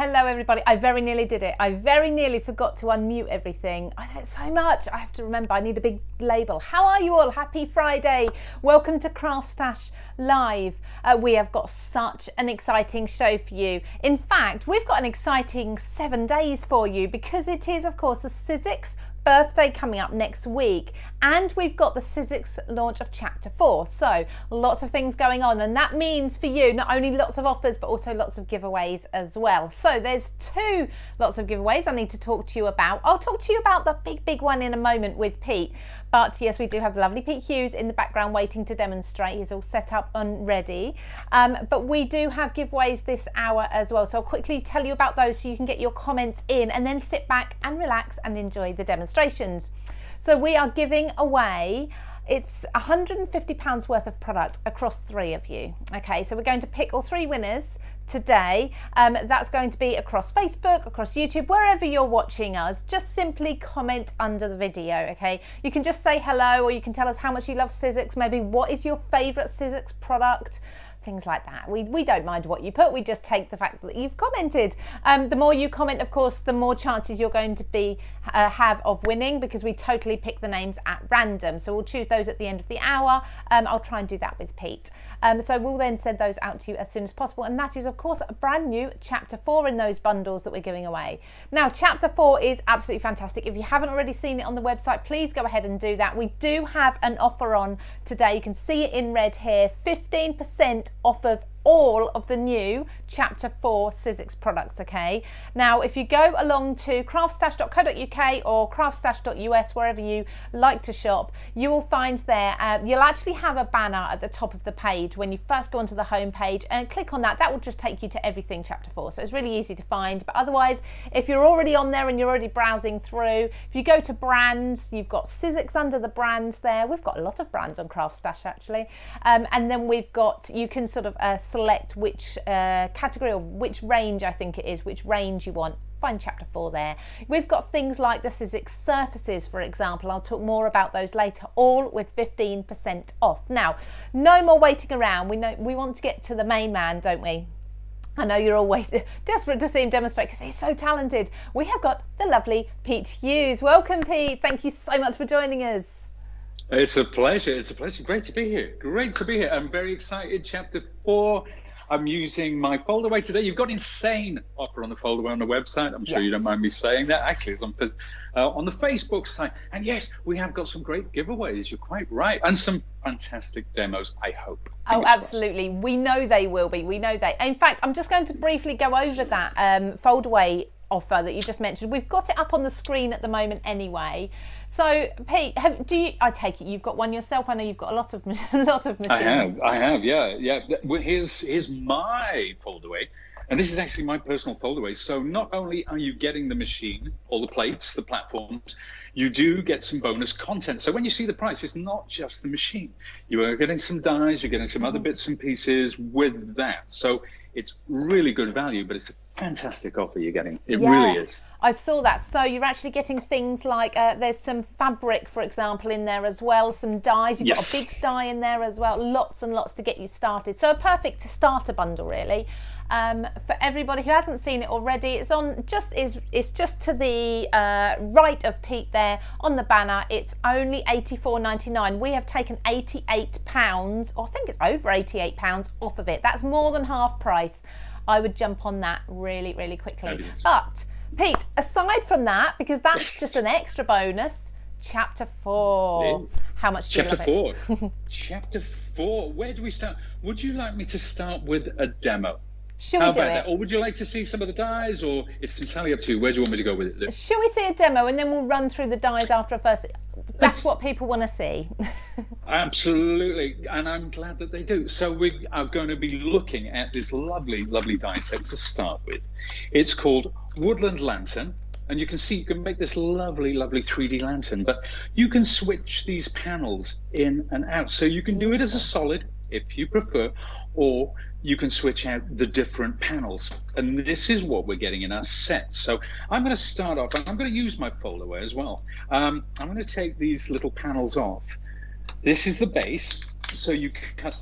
Hello everybody, I very nearly did it. I very nearly forgot to unmute everything. I do it so much, I have to remember, I need a big label. How are you all? Happy Friday. Welcome to Craft Stash Live. We have got such an exciting show for you. In fact, we've got an exciting 7 days for you because it is, of course, a Sizzix birthday coming up next week, and we've got the Sizzix launch of Chapter 4, so lots of things going on, and that means for you not only lots of offers but also lots of giveaways as well. So there's two lots of giveaways I need to talk to you about. I'll talk to you about the big one in a moment with Pete, but yes, we do have the lovely Pete Hughes in the background waiting to demonstrate. He's all set up and ready, but we do have giveaways this hour as well, so I'll quickly tell you about those so you can get your comments in and then sit back and relax and enjoy the demonstration. So we are giving away, it's £150 worth of product across three of you. Okay, so we're going to pick all three winners today. That's going to be across Facebook, across YouTube, wherever you're watching us. Just simply comment under the video, okay? You can just say hello, or you can tell us how much you love Sizzix, maybe what is your favourite Sizzix product, things like that. We don't mind what you put, we just take the fact that you've commented. The more you comment, of course, the more chances you're going to be have of winning, because we totally pick the names at random. So we'll choose those at the end of the hour. I'll try and do that with Pete. So we'll then send those out to you as soon as possible. And that is, of course, a brand new Chapter 4 in those bundles that we're giving away. Now, Chapter 4 is absolutely fantastic. If you haven't already seen it on the website, please go ahead and do that. We do have an offer on today. You can see it in red here, 15% off of all of the new Chapter 4 Sizzix products, okay? Now, if you go along to craftstash.co.uk or craftstash.us, wherever you like to shop, you will find there, you'll actually have a banner at the top of the page when you first go onto the home page, and click on that. That will just take you to everything Chapter 4, so it's really easy to find. But otherwise, if you're already on there and you're already browsing through, if you go to brands, you've got Sizzix under the brands there. We've got a lot of brands on Craft Stash, actually. And then we've got, you can sort of select which category or which range, I think it is, which range you want. Find Chapter 4 there. We've got things like the Sizzix surfaces, for example. I'll talk more about those later, all with 15% off. Now, no more waiting around. We want to get to the main man, don't we? I know you're always desperate to see him demonstrate because he's so talented. We have got the lovely Pete Hughes. Welcome, Pete. Thank you so much for joining us. It's a pleasure. It's a pleasure. Great to be here. Great to be here. I'm very excited. Chapter 4. I'm using my Foldaway today. You've got an insane offer on the Foldaway on the website. I'm sure you don't mind me saying that. Actually, it's on the Facebook site. And yes, we have got some great giveaways. You're quite right. And some fantastic demos, I hope. Oh, absolutely. We know they will be. We know they. In fact, I'm just going to briefly go over that Foldaway offer that you just mentioned. We've got it up on the screen at the moment anyway. So Pete, I take it you've got one yourself. I know you've got a lot of machines. I have, yeah. Well, here's my Foldaway, and this is actually my personal Foldaway. So not only are you getting the machine, all the plates, the platforms, you do get some bonus content. So when you see the price, it's not just the machine. You are getting some dies, you're getting some other bits and pieces with that. So it's really good value, but it's a fantastic offer you're getting. It really is. I saw that. So you're actually getting things like there's some fabric, for example, in there as well, some dyes. You've got a big dye in there as well, lots and lots to get you started. So perfect to start a bundle, really. For everybody who hasn't seen it already, it's on just to the right of Pete there on the banner. It's only £84.99. We have taken £88, or I think it's over £88 off of it. That's more than half price. I would jump on that really, really quickly. Fabulous. But Pete, aside from that, because that's just an extra bonus, Chapter 4. How much do you love it? Chapter 4. Chapter 4. Where do we start? Would you like me to start with a demo? Should we do it? Or would you like to see some of the dies, or it's entirely up to you? Where do you want me to go with it? Shall we see a demo and then we'll run through the dies after a first? That's what people want to see. Absolutely, and I'm glad that they do. So we are going to be looking at this lovely, lovely die set to start with. It's called Woodland Lantern, and you can see you can make this lovely, lovely 3D lantern, but you can switch these panels in and out. So you can do it as a solid if you prefer, or you can switch out the different panels. And this is what we're getting in our set. So I'm going to start off, and I'm going to use my Foldaway as well. I'm going to take these little panels off. This is the base. So you cut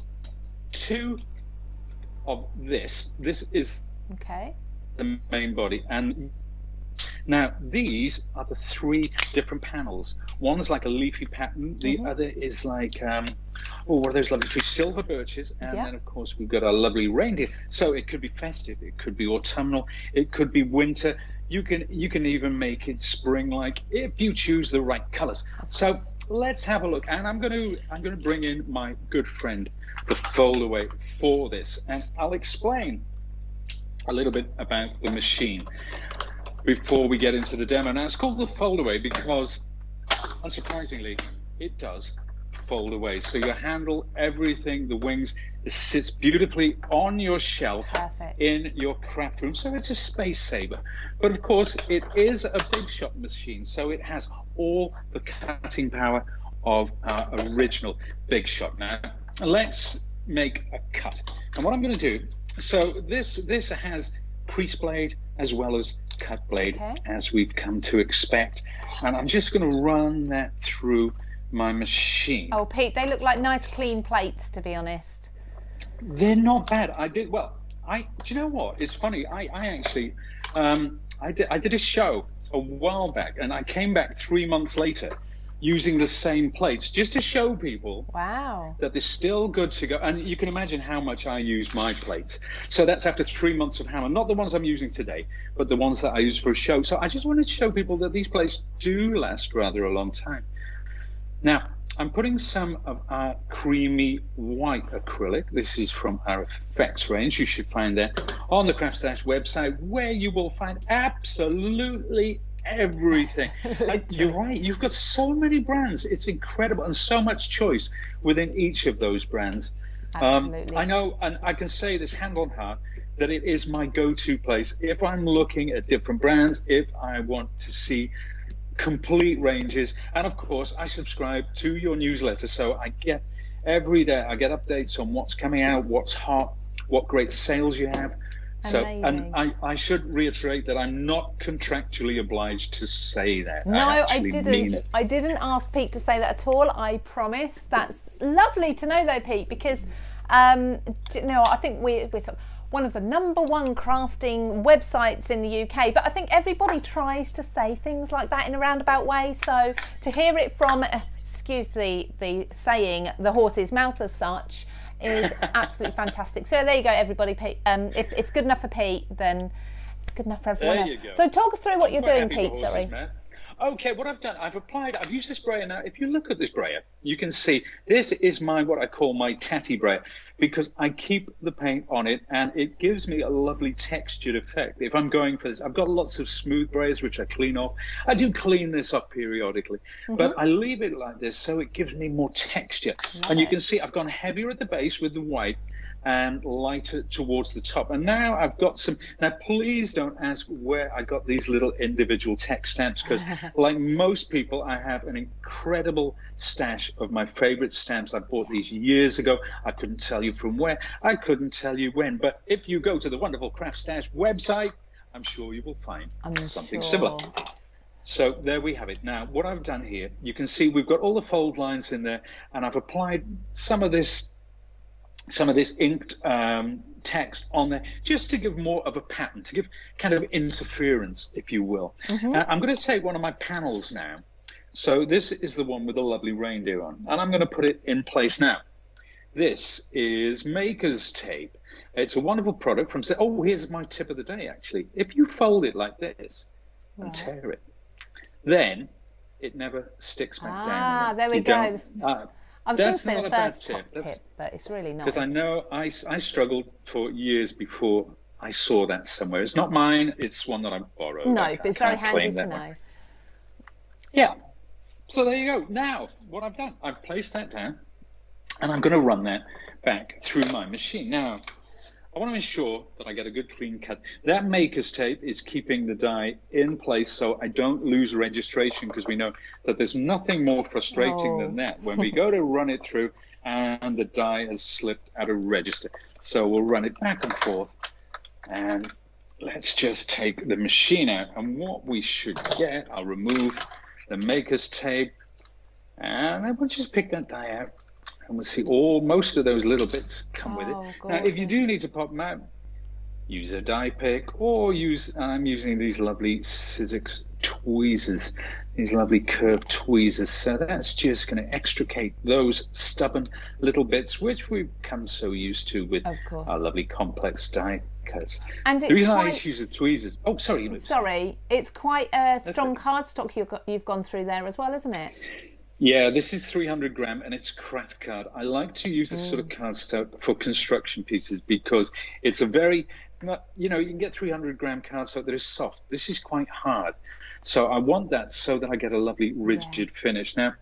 two of this. This is the main body. And now these are the three different panels. One's like a leafy pattern, the other is like what are those lovely trees? Silver birches, and then of course we've got our lovely reindeer. So it could be festive, it could be autumnal, it could be winter. You can even make it spring like if you choose the right colors. So let's have a look, and I'm gonna bring in my good friend the Foldaway for this, and I'll explain a little bit about the machine before we get into the demo. Now, it's called the Foldaway because, unsurprisingly, it does fold away. So you handle everything, the wings, it sits beautifully on your shelf in your craft room. So it's a space saver. But of course, it is a Big Shot machine, so it has all the cutting power of our original Big Shot. Now, let's make a cut. And what I'm gonna do, so this has crease blade as well as cut blade, as we've come to expect. And I'm just going to run that through my machine. Oh, Pete, they look like nice clean plates, to be honest. They're not bad. Do you know what? It's funny. I actually, I did a show a while back, and I came back 3 months later using the same plates just to show people that they're still good to go. And you can imagine how much I use my plates. So that's after 3 months of hammer, not the ones I'm using today, but the ones that I use for a show. So I just wanted to show people that these plates do last rather a long time. Now, I'm putting some of our creamy white acrylic. This is from our effects range. You should find that on the Craft Stash website, where you will find absolutely everything. You're right, you've got so many brands, it's incredible, and so much choice within each of those brands. Absolutely. I know, and I can say this hand on heart, that it is my go-to place if I'm looking at different brands, if I want to see complete ranges. And of course, I subscribe to your newsletter, so I get every day, I get updates on what's coming out, what's hot, what great sales you have. So, amazing. And I should reiterate that I'm not contractually obliged to say that. No, I didn't ask Pete to say that at all, I promise. That's lovely to know though, Pete, because you know, I think we're sort of one of the #1 crafting websites in the UK, but I think everybody tries to say things like that in a roundabout way. So to hear it from, excuse the saying, the horse's mouth as such, is absolutely fantastic. So there you go, everybody. Pete, if it's good enough for Pete, then it's good enough for everyone else. Go. So talk us through what you're doing, Pete. Horses, sorry. Man. Okay, what I've done, I've used this brayer. Now, if you look at this brayer, you can see this is my, what I call my tatty brayer, because I keep the paint on it and it gives me a lovely textured effect. If I'm going for this, I've got lots of smooth brayers, which I clean off. I do clean this up periodically, but I leave it like this so it gives me more texture. And you can see I've gone heavier at the base with the white and lighter towards the top. And now I've got some, now please don't ask where I got these little individual text stamps, because like most people, I have an incredible stash of my favorite stamps. I bought these years ago. I couldn't tell you from where, I couldn't tell you when, but if you go to the wonderful Craft Stash website, I'm sure you will find something similar. So there we have it. Now, what I've done here, you can see we've got all the fold lines in there, and I've applied some of this inked text on there, just to give more of a pattern, to give kind of interference, if you will. I'm going to take one of my panels now. So this is the one with the lovely reindeer on, and I'm going to put it in place now. This is Maker's Tape. It's a wonderful product from, oh, here's my tip of the day, actually. If you fold it like this and tear it, then it never sticks back down. Ah, there we go. I was going to say the first tip, but it's really nice. Because I know I struggled for years before I saw that somewhere. It's not mine, it's one that I borrowed. No, but it's very handy to know. Yeah, so there you go. Now, what I've done, I've placed that down, and I'm going to run that back through my machine. Now, I want to ensure that I get a good clean cut. That Maker's Tape is keeping the die in place so I don't lose registration, because we know that there's nothing more frustrating than that, when we go to run it through and the die has slipped out of register. So we'll run it back and forth, and let's just take the machine out. And what we should get, I'll remove the Maker's Tape, and I will just pick that die out. And we'll see most of those little bits come with it. Now, if you do need to pop them out, use a die pick, or use, I'm using these lovely Sizzix tweezers, these lovely curved tweezers. So that's just going to extricate those stubborn little bits, which we've come so used to with our lovely complex die cuts. And the reason I use the tweezers, oh, sorry. Sorry, it's quite a strong cardstock you've gone through there as well, isn't it? Yeah, this is 300 gram and it's craft card. I like to use this sort of cardstock for construction pieces because it's a very, you know, you can get 300 gram cardstock that is soft. This is quite hard. So I want that so that I get a lovely rigid finish. Now,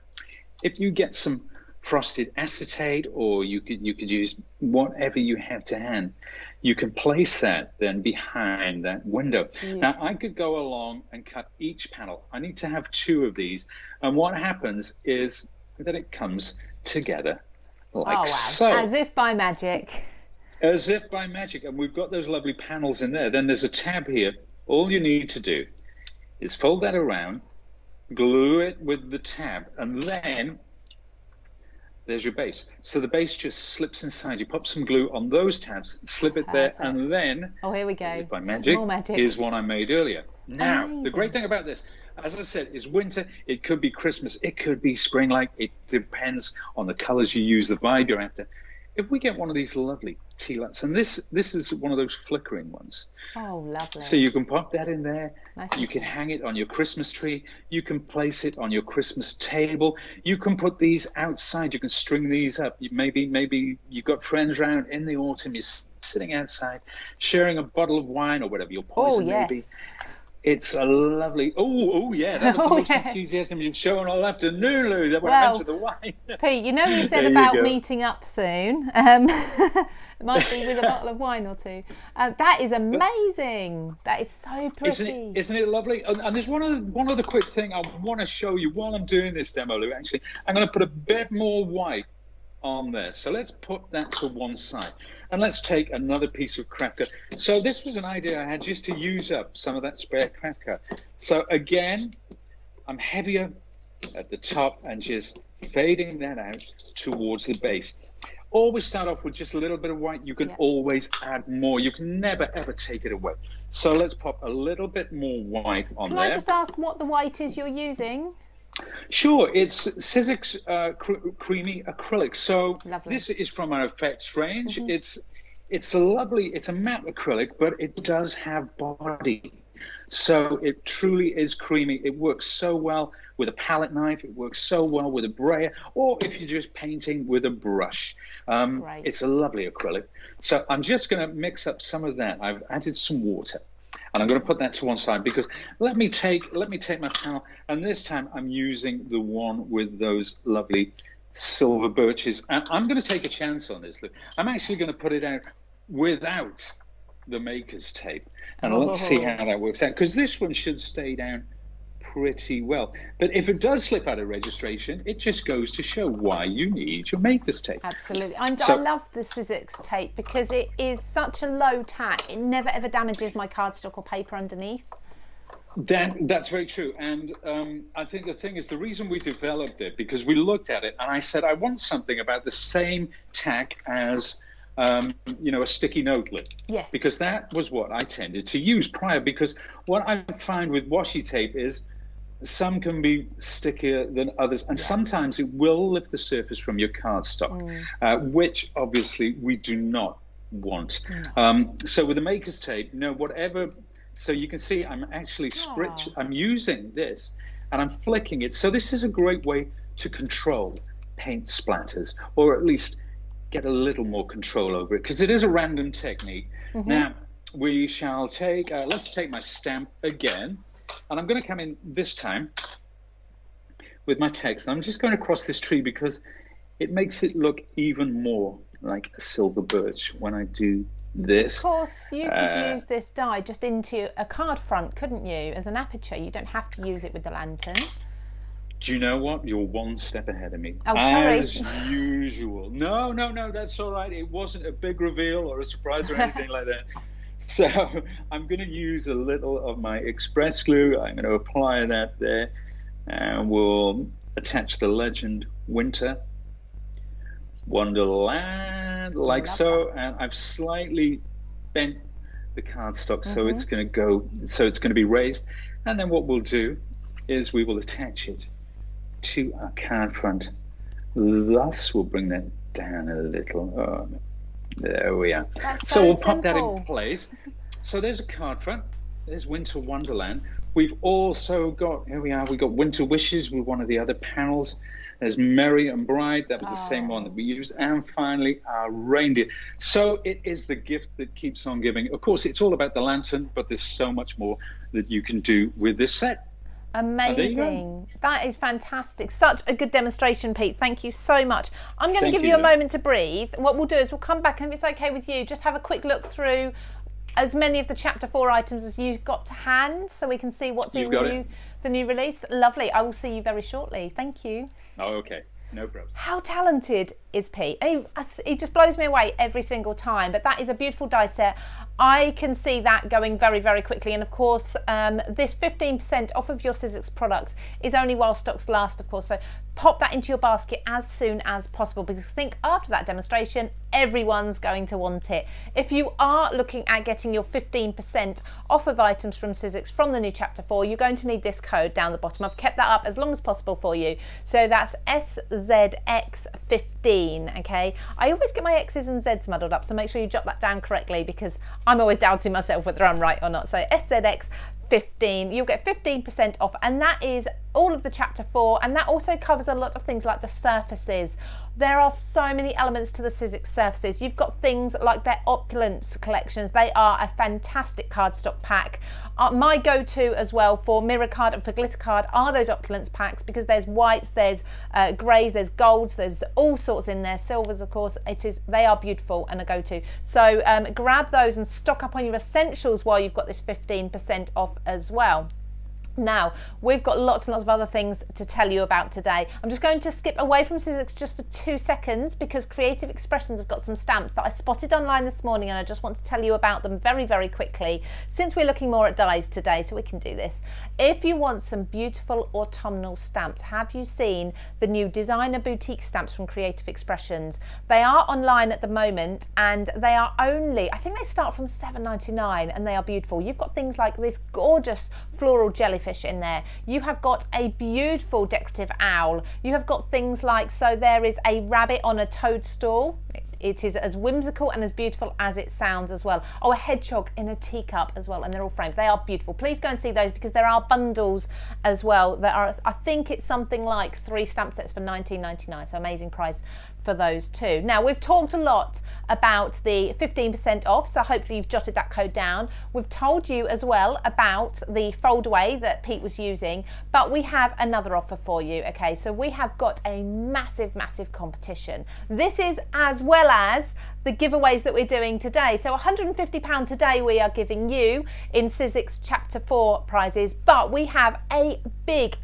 if you get some frosted acetate, or you could use whatever you have to hand, you can place that then behind that window. Now I could go along and cut each panel. I need to have two of these, and what happens is that it comes together like so, as if by magic, as if by magic. And we've got those lovely panels in there. Then there's a tab here. All you need to do is fold that around, glue it with the tab, and then there's your base. So the base just slips inside. You pop some glue on those tabs, slip it there, and then, oh, here we go. As if by magic, more magic, is one I made earlier. Now, amazing. The great thing about this, as I said, is winter. It could be Christmas. It could be spring. Like, it depends on the colors you use, the vibe you're after. If we get one of these lovely tea lights, and this is one of those flickering ones. Oh, lovely. So you can pop that in there. Nice. You can hang it on your Christmas tree. You can place it on your Christmas table. You can put these outside. You can string these up. Maybe you've got friends round in the autumn. You're sitting outside, sharing a bottle of wine or whatever your poison may be. It's a lovely, that was the most enthusiasm you've shown all afternoon, Lou, that went into the wine. Pete, you know you said about meeting up soon. It might be with a bottle of wine or two. That is amazing. That is so pretty. Isn't it lovely? And there's one other quick thing I want to show you while I'm doing this demo, Lou, actually. I'm going to put a bit more white on there. So let's put that to one side and let's take another piece of craft card. So this was an idea I had just to use up some of that spare craft card. So again, I'm heavier at the top and just fading that out towards the base. Always start off with just a little bit of white. You can always add more. You can never ever take it away. So let's pop a little bit more white on there. Can I just ask what the white is you're using? Sure, it's Sizzix creamy acrylic. So lovely. This is from our effects range. It's a lovely, it's a matte acrylic, but it does have body. So it truly is creamy. It works so well with a palette knife. It works so well with a brayer, or if you're just painting with a brush. It's a lovely acrylic. So I'm just going to mix up some of that. I've added some water. And I'm going to put that to one side because let me take my panel, and this time I'm using the one with those lovely silver birches. And I'm going to take a chance on this. Look, I'm actually going to put it out without the maker's tape, and let's see how that works out, because this one should stay down pretty well. But if it does slip out of registration, it just goes to show why you need your maker's tape. Absolutely. I love the Sizzix tape because it is such a low tack. It never ever damages my cardstock or paper underneath. That's very true. And I think the thing is, the reason we developed it, because we looked at it and I said, I want something about the same tack as you know, a sticky note lid. Yes. Because that was what I tended to use prior, because what I find with washi tape is some can be stickier than others, and sometimes it will lift the surface from your cardstock, which obviously we do not want. So with the maker's tape, you know, whatever. So you can see I'm actually I'm using this and I'm flicking it. So this is a great way to control paint splatters, or at least get a little more control over it, because it is a random technique. Now we shall take, let's take my stamp again. And I'm going to come in this time with my text. I'm just going to cross this tree because it makes it look even more like a silver birch when I do this. Of course, you could use this die just into a card front, couldn't you, as an aperture? You don't have to use it with the lantern. Do you know what? You're one step ahead of me. Oh, sorry. As usual. No, that's all right. It wasn't a big reveal or a surprise or anything like that. So I'm going to use a little of my express glue. I'm going to apply that there, and we'll attach the legend Winter Wonderland, like so. And I've slightly bent the cardstock, so it's going to go, so it's going to be raised. And then what we'll do is we will attach it to our card front. Thus, we'll bring that down a little. Oh, there we are. That's so we'll pop that in place. So there's a card front. There's Winter Wonderland. We've also got, here we are, we've got Winter Wishes with one of the other panels. There's Merry and Bride. That was the same one that we used. And finally, our reindeer. So it is the gift that keeps on giving. Of course, it's all about the lantern, but there's so much more that you can do with this set. Amazing. That is fantastic. Such a good demonstration, Pete. Thank you so much. I'm going to give you a moment to breathe. What we'll do is we'll come back, and if it's okay with you, just have a quick look through as many of the Chapter 4 items as you've got to hand, so we can see what's in the new release. Lovely. I will see you very shortly. Thank you. Oh, okay. No problem. How talented is Pete? He just blows me away every single time, but that is a beautiful die set. I can see that going very, very quickly. And of course, this 15% off of your Sizzix products is only while stocks last, of course. So pop that into your basket as soon as possible, because I think after that demonstration, everyone's going to want it. If you are looking at getting your 15% off of items from Sizzix from the new Chapter 4, you're going to need this code down the bottom. I've kept that up as long as possible for you. So that's SZX15, okay? I always get my X's and Z's muddled up, so make sure you jot that down correctly, because I'm always doubting myself whether I'm right or not. So SZX15, you'll get 15% off, and that is all of the Chapter 4, and that also covers a lot of things like the surfaces. There are so many elements to the Sizzix surfaces. You've got things like their opulence collections. They are a fantastic cardstock pack. My go-to as well for mirror card and for glitter card are those opulence packs, because there's whites, there's greys, there's golds, there's all sorts in there, silvers of course. They are beautiful and a go-to. So grab those and stock up on your essentials while you've got this 15% off as well. Now, we've got lots and lots of other things to tell you about today. I'm just going to skip away from Sizzix just for 2 seconds, because Creative Expressions have got some stamps that I spotted online this morning, and I just want to tell you about them very, very quickly, since we're looking more at dies today, so we can do this. If you want some beautiful autumnal stamps, have you seen the new Designer Boutique stamps from Creative Expressions? They are online at the moment, and they are only, I think they start from $7.99, and they are beautiful. You've got things like this gorgeous floral jellyfish in there. You have got a beautiful decorative owl. You have got things like, so there is a rabbit on a toadstool. It is as whimsical and as beautiful as it sounds as well. Oh, a hedgehog in a teacup as well, and they're all framed. They are beautiful. Please go and see those, because there are bundles as well. There are, I think it's something like 3 stamp sets for $19.99, so amazing price for those too. Now, we've talked a lot about the 15% off, so hopefully you've jotted that code down. We've told you as well about the Foldaway that Pete was using, but we have another offer for you, okay? So we have got a massive, massive competition. This is as well as the giveaways that we're doing today. So £150 today we are giving you in Sizzix Chapter 4 prizes, but we have a big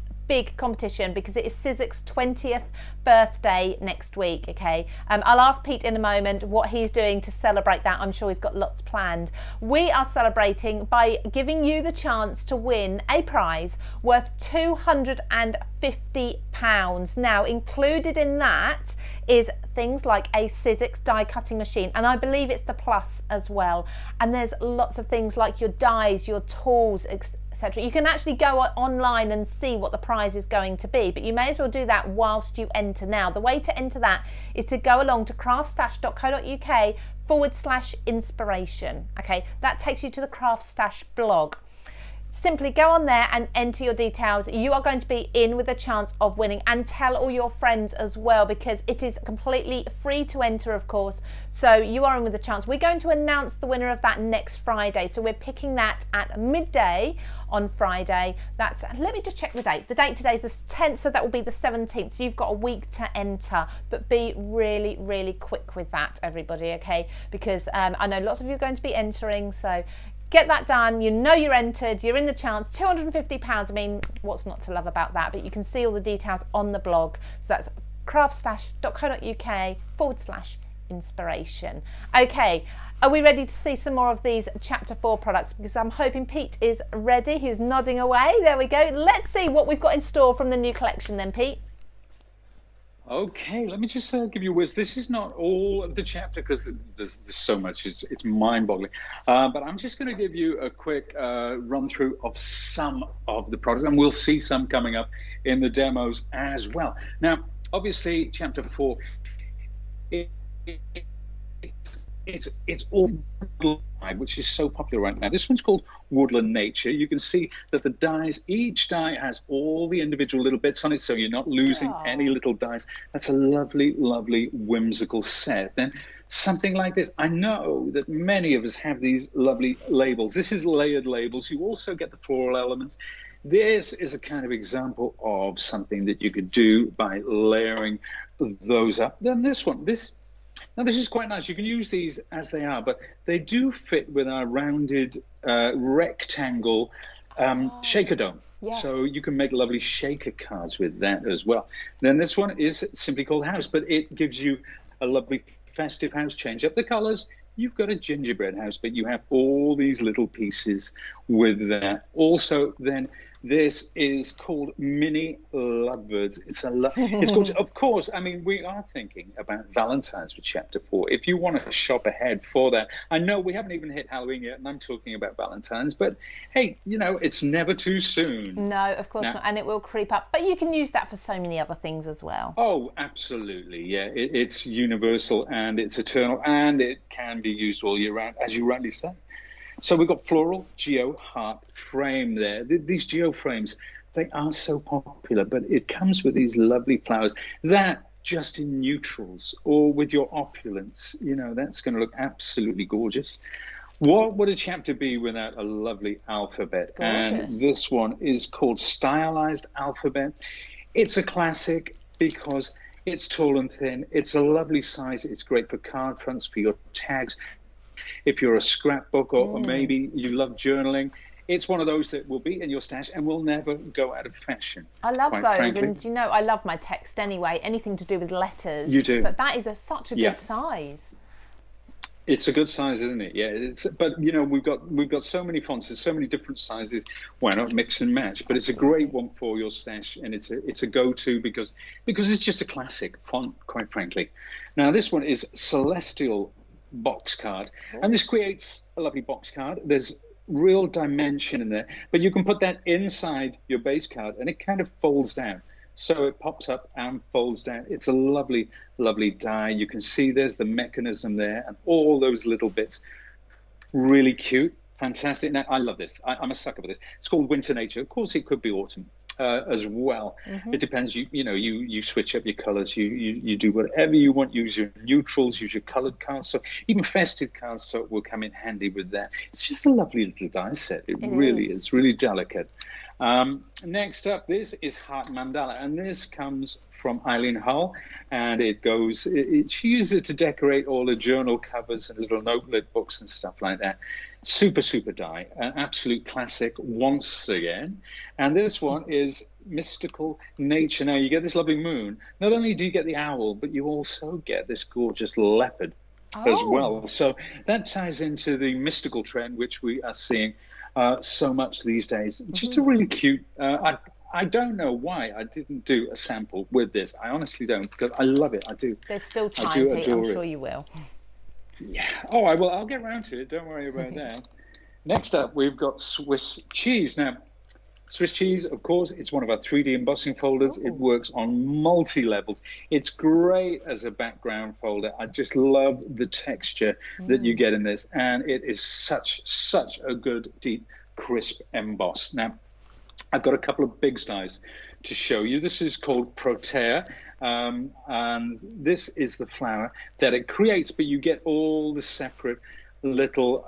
competition, because it is Sizzix's 20th birthday next week, okay? I'll ask Pete in a moment what he's doing to celebrate that. I'm sure he's got lots planned. We are celebrating by giving you the chance to win a prize worth £250. Now, included in that is things like a Sizzix die cutting machine, and I believe it's the Plus as well. And there's lots of things like your dies, your tools, etc. You can actually go online and see what the prize is going to be, but you may as well do that whilst you enter now. The way to enter that is to go along to craftstash.co.uk/inspiration. Okay, that takes you to the Craft Stash blog. Simply go on there and enter your details. You are going to be in with a chance of winning, and tell all your friends as well, because it is completely free to enter, of course. So you are in with a chance. We're going to announce the winner of that next Friday. So we're picking that at midday on Friday. That's, let me just check the date. The date today is the 10th, so that will be the 17th. So you've got a week to enter, but be really, really quick with that, everybody, okay? Because I know lots of you are going to be entering, so get that done. You know you're entered, you're in the chance. £250, I mean, what's not to love about that? But you can see all the details on the blog. So that's craftstash.co.uk/inspiration. Okay, are we ready to see some more of these Chapter 4 products? Because I'm hoping Pete is ready. He's nodding away, there we go. Let's see what we've got in store from the new collection then, Pete. Okay, let me just give you a whiz. This is not all of the chapter because there's so much. It's mind-boggling. But I'm just going to give you a quick run-through of some of the products, and we'll see some coming up in the demos as well. Now, obviously, Chapter 4, it's all live, which is so popular right now. This one's called Woodland Nature. You can see that the dies, each die has all the individual little bits on it, so you're not losing any little dies. That's a lovely, lovely, whimsical set. Then something like this. I know that many of us have these lovely labels. This is layered labels. You also get the floral elements. This is a kind of example of something that you could do by layering those up. Then this one, now, this is quite nice. You can use these as they are, but they do fit with our rounded rectangle shaker dome. Yes. So you can make lovely shaker cards with that as well. Then this one is simply called House, but it gives you a lovely festive house. Change up the colors. You've got a gingerbread house, but you have all these little pieces with that. Also, then, this is called Mini Lovebirds. It's called, of course, I mean, we are thinking about Valentine's with Chapter 4. If you want to shop ahead for that, I know we haven't even hit Halloween yet, and I'm talking about Valentine's, but hey, you know, it's never too soon. No, of course not, and it will creep up. But you can use that for so many other things as well. Oh, absolutely, yeah. It's universal, and it's eternal, and it can be used all year round, as you rightly say. So we've got floral geo heart frame there. These geo frames, they are so popular, but it comes with these lovely flowers that just in neutrals or with your opulence, you know, that's going to look absolutely gorgeous. What would a chapter be without a lovely alphabet? Gorgeous. And this one is called Stylized Alphabet. It's a classic because it's tall and thin. It's a lovely size. It's great for card fronts, for your tags. If you're a scrapbook or maybe you love journaling, it's one of those that will be in your stash and will never go out of fashion. I love those, frankly. And you know, I love my text anyway, anything to do with letters. You do. But that is such a good size. It's a good size, isn't it? Yeah. But you know, we've got so many fonts, there's so many different sizes. Why not mix and match? But it's a great one for your stash, and it's a go-to because it's just a classic font, quite frankly. Now this one is Celestial Box card, and this creates a lovely box card. There's real dimension in there, but you can put that inside your base card and it kind of folds down, so it pops up and folds down. It's a lovely, lovely die. You can see there's the mechanism there and all those little bits. Really cute, fantastic. Now I love this. I'm a sucker for this. It's called Winter Nature. Of course it could be autumn as well. It depends. You switch up your colors. You do whatever you want. Use your neutrals, use your colored cards, so even festive cards, so it will come in handy with that. It's just a lovely little die set. It really is really delicate. Next up, this is Heart Mandala, and this comes from Eileen Hull, and she uses it to decorate all her journal covers and little notelet books and stuff like that. Super, super die, an absolute classic once again. And this one is Mystical Nature. Now you get this lovely moon. Not only do you get the owl, but you also get this gorgeous leopard as well. So that ties into the mystical trend, which we are seeing so much these days. Just a really cute, I don't know why I didn't do a sample with this. I honestly don't, because I love it. I do. There's still time, Pete. I'm sure you will. Yeah. Oh, I will. I'll get round to it. Don't worry about that. Next up, we've got Swiss cheese. Now, Swiss cheese, of course, it's one of our 3D embossing folders. It works on multi levels. It's great as a background folder. I just love the texture that you get in this, and it is such a good, deep, crisp emboss. Now, I've got a couple of big styles to show you. This is called Protea, and this is the flower that it creates, but you get all the separate little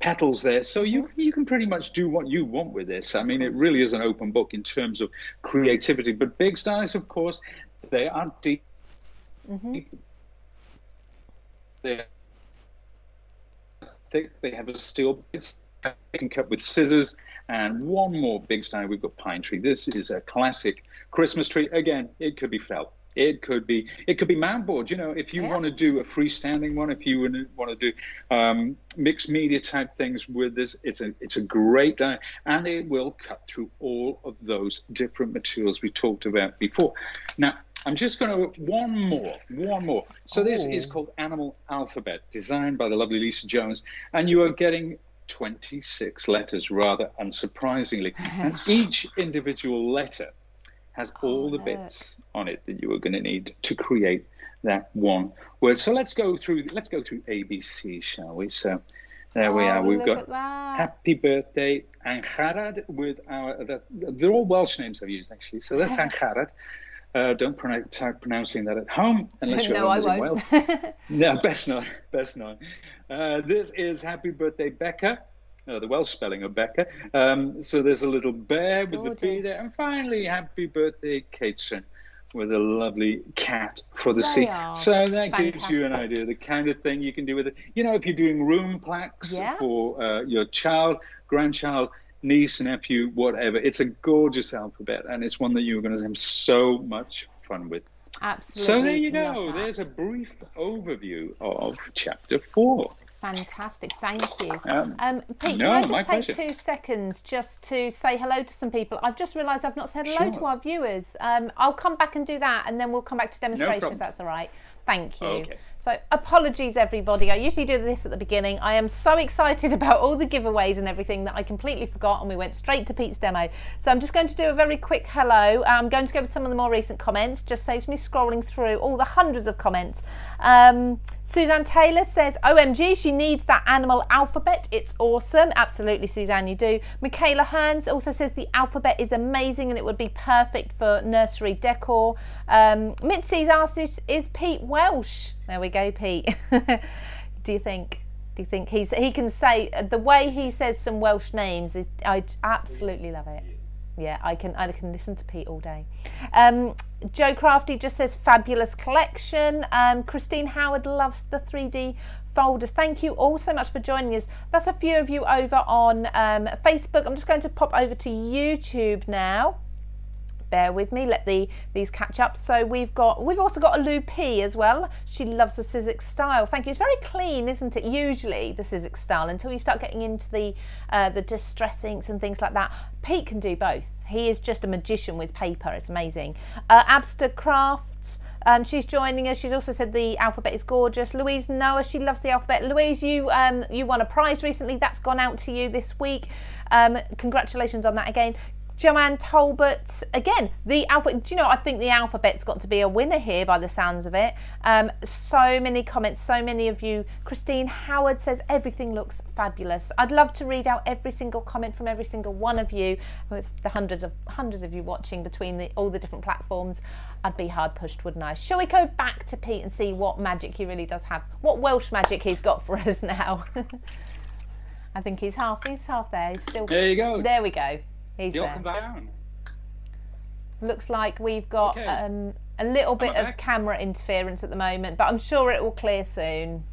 petals there, so you can pretty much do what you want with this. I mean, it really is an open book in terms of creativity, but big styles, of course, they are deep. They're thick, they have a steel base, they can cut with scissors. And one more big style, we've got pine tree. This is a classic Christmas tree. Again, it could be felt. It could be man board. You know, if you want to do a freestanding one, if you want to do mixed media type things with this, it's a great die, and it will cut through all of those different materials we talked about before. Now, I'm just going to, one more. So this is called Animal Alphabet, designed by the lovely Lisa Jones, and you are getting 26 letters, rather unsurprisingly. And each individual letter has all the bits on it that you are going to need to create that one word. So let's go through ABC, shall we? So there we are. We've got Happy Birthday Angharad with our, they're all Welsh names I've used actually. So that's Angharad. Don't pronouncing that at home unless you're in Wales. No, best not. This is Happy Birthday Becca, the Welsh spelling of Becca. So there's a little bear with the bee there, and finally Happy Birthday Kateson with a lovely cat for the sea. So that gives you an idea the kind of thing you can do with it. You know, if you're doing room plaques for your child, grandchild, niece, nephew, whatever. It's a gorgeous alphabet, and it's one that you're going to have so much fun with. Absolutely. So there you go. There's a brief overview of Chapter 4. Fantastic. Thank you. Pete, can I just take 2 seconds just to say hello to some people? I've just realised I've not said hello to our viewers. I'll come back and do that, and then we'll come back to demonstration if that's all right. Thank you. Okay. So apologies, everybody. I usually do this at the beginning. I am so excited about all the giveaways and everything that I completely forgot, and we went straight to Pete's demo. So I'm just going to do a very quick hello. I'm going to go with some of the more recent comments. Just saves me scrolling through all the hundreds of comments. Suzanne Taylor says, OMG, she needs that animal alphabet. It's awesome. Absolutely, Suzanne, you do. Michaela Hearns also says the alphabet is amazing and it would be perfect for nursery decor. Mitzi's asked, is Pete Welsh? There we go, Pete. Do you think he can say the way he says some Welsh names? I absolutely love it. Yeah, I can listen to Pete all day. Joe Crafty just says fabulous collection. Christine Howard loves the 3D folders. Thank you all so much for joining us. That's a few of you over on Facebook. I'm just going to pop over to YouTube now. Bear with me, let these catch up. So we've also got a Lou P as well. She loves the Sizzix style. Thank you. It's very clean, isn't it? Usually the Sizzix style, until you start getting into the distress inks and things like that. Pete can do both. He is just a magician with paper. It's amazing. Abster Crafts, she's joining us. She's also said the alphabet is gorgeous. Louise Noah, she loves the alphabet. Louise, you won a prize recently. That's gone out to you this week. Congratulations on that again. Joanne Talbot, again, the alphabet. Do you know, I think the alphabet's got to be a winner here by the sounds of it. So many comments, so many of you. Christine Howard says, everything looks fabulous. I'd love to read out every single comment from every single one of you, with the hundreds of you watching between all the different platforms. I'd be hard pushed, wouldn't I? Shall we go back to Pete and see what magic he really does have, what Welsh magic he's got for us now? I think he's half there, he's still. There you go. There we go. He's there. Down. Looks like we've got a little bit of camera interference at the moment, but I'm sure it will clear soon.